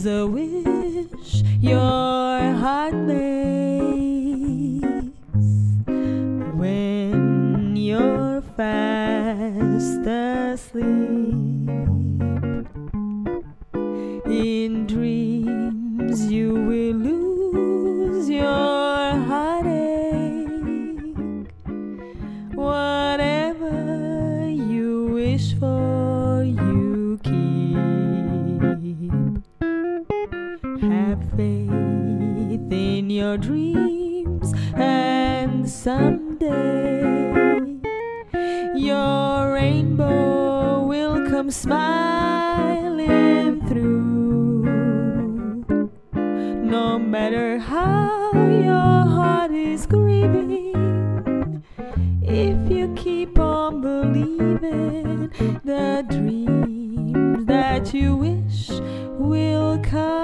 is a wish your heart makes when you're fast asleep. In dreams you will lose your heartache. Whatever you wish for, you keep. Have faith in your dreams, and someday your rainbow will come smiling through. No matter how your heart is grieving, if you keep on believing, the dreams that you wish will come.